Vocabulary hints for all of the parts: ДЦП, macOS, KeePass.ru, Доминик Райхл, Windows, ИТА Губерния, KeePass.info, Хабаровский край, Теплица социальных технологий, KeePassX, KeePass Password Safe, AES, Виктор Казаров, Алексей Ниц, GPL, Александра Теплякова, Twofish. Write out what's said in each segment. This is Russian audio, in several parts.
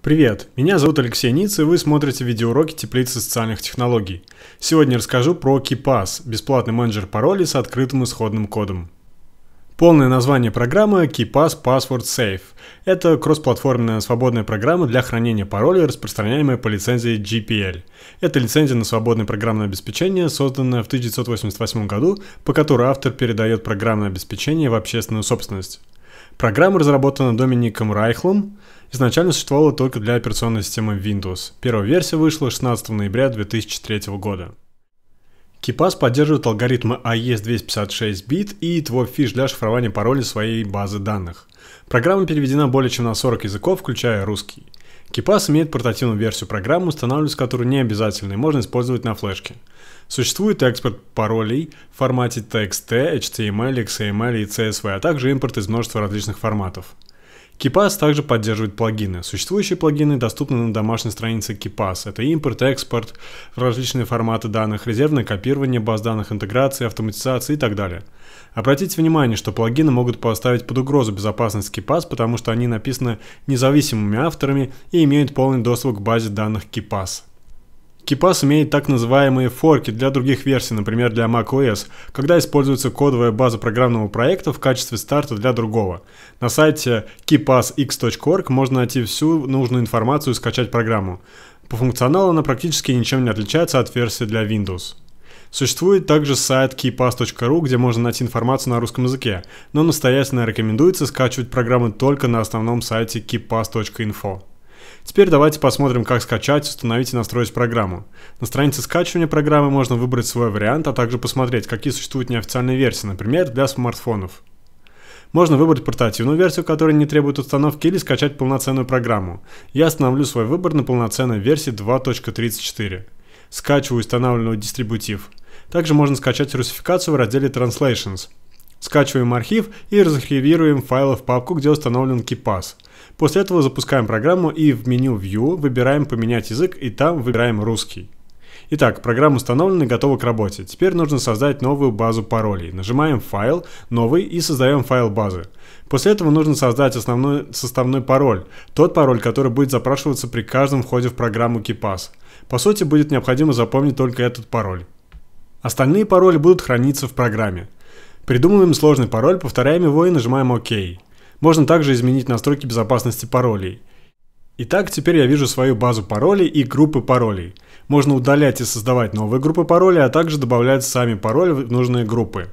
Привет, меня зовут Алексей Ниц, и вы смотрите видеоуроки Теплицы социальных технологий. Сегодня расскажу про KeePass – бесплатный менеджер паролей с открытым исходным кодом. Полное название программы – KeePass Password Safe. Это кроссплатформенная свободная программа для хранения паролей, распространяемая по лицензии GPL. Это лицензия на свободное программное обеспечение, созданная в 1988 году, по которой автор передает программное обеспечение в общественную собственность. Программа разработана Домиником Райхлом. Изначально существовала только для операционной системы Windows. Первая версия вышла 16 ноября 2003 года. KeePass поддерживает алгоритмы AES 256 бит и Twofish для шифрования паролей своей базы данных. Программа переведена более чем на 40 языков, включая русский. KeePass имеет портативную версию программы, устанавливать которую не обязательно и можно использовать на флешке. Существует экспорт паролей в формате TXT, HTML, XML и CSV, а также импорт из множества различных форматов. KeePass также поддерживает плагины. Существующие плагины доступны на домашней странице KeePass. Это импорт, экспорт, различные форматы данных, резервное копирование баз данных, интеграция, автоматизация и так далее. Обратите внимание, что плагины могут поставить под угрозу безопасность KeePass, потому что они написаны независимыми авторами и имеют полный доступ к базе данных KeePass. KeePass имеет так называемые форки для других версий, например, для macOS, когда используется кодовая база программного проекта в качестве старта для другого. На сайте KeePassX.org можно найти всю нужную информацию и скачать программу. По функционалу она практически ничем не отличается от версии для Windows. Существует также сайт KeePass.ru, где можно найти информацию на русском языке, но настоятельно рекомендуется скачивать программы только на основном сайте KeePass.info. Теперь давайте посмотрим, как скачать, установить и настроить программу. На странице скачивания программы можно выбрать свой вариант, а также посмотреть, какие существуют неофициальные версии, например, для смартфонов. Можно выбрать портативную версию, которая не требует установки, или скачать полноценную программу. Я остановлю свой выбор на полноценной версии 2.34. Скачиваю установленный дистрибутив. Также можно скачать русификацию в разделе Translations. Скачиваем архив и разархивируем файлы в папку, где установлен KeePass. После этого запускаем программу и в меню View выбираем «Поменять язык» и там выбираем «Русский». Итак, программа установлена и готова к работе. Теперь нужно создать новую базу паролей. Нажимаем «Файл», «Новый» и создаем файл базы. После этого нужно создать основной составной пароль, тот пароль, который будет запрашиваться при каждом входе в программу KeePass. По сути, будет необходимо запомнить только этот пароль. Остальные пароли будут храниться в программе. Придумываем сложный пароль, повторяем его и нажимаем «Ок». Можно также изменить настройки безопасности паролей. Итак, теперь я вижу свою базу паролей и группы паролей. Можно удалять и создавать новые группы паролей, а также добавлять сами пароли в нужные группы.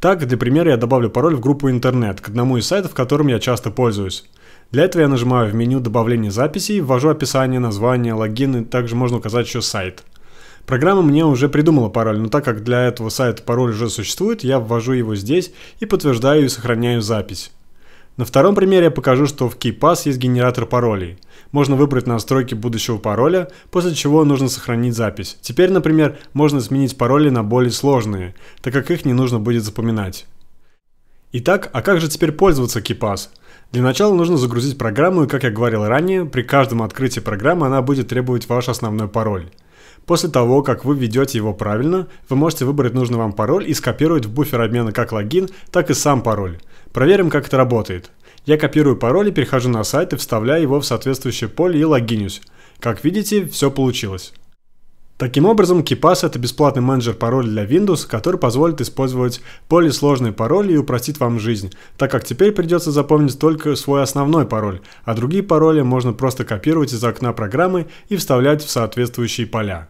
Так, для примера, я добавлю пароль в группу «Интернет» к одному из сайтов, которым я часто пользуюсь. Для этого я нажимаю в меню «Добавление записей», ввожу описание, название, логин и также можно указать еще сайт. Программа мне уже придумала пароль, но так как для этого сайта пароль уже существует, я ввожу его здесь и подтверждаю и сохраняю запись. На втором примере я покажу, что в KeePass есть генератор паролей. Можно выбрать настройки будущего пароля, после чего нужно сохранить запись. Теперь, например, можно сменить пароли на более сложные, так как их не нужно будет запоминать. Итак, а как же теперь пользоваться KeePass? Для начала нужно загрузить программу, и, как я говорил ранее, при каждом открытии программы она будет требовать ваш основной пароль. После того, как вы введете его правильно, вы можете выбрать нужный вам пароль и скопировать в буфер обмена как логин, так и сам пароль. Проверим, как это работает. Я копирую пароль и перехожу на сайт и вставляю его в соответствующее поле и логинюсь. Как видите, все получилось. Таким образом, KeePass – это бесплатный менеджер паролей для Windows, который позволит использовать более сложные пароли и упростит вам жизнь, так как теперь придется запомнить только свой основной пароль, а другие пароли можно просто копировать из окна программы и вставлять в соответствующие поля.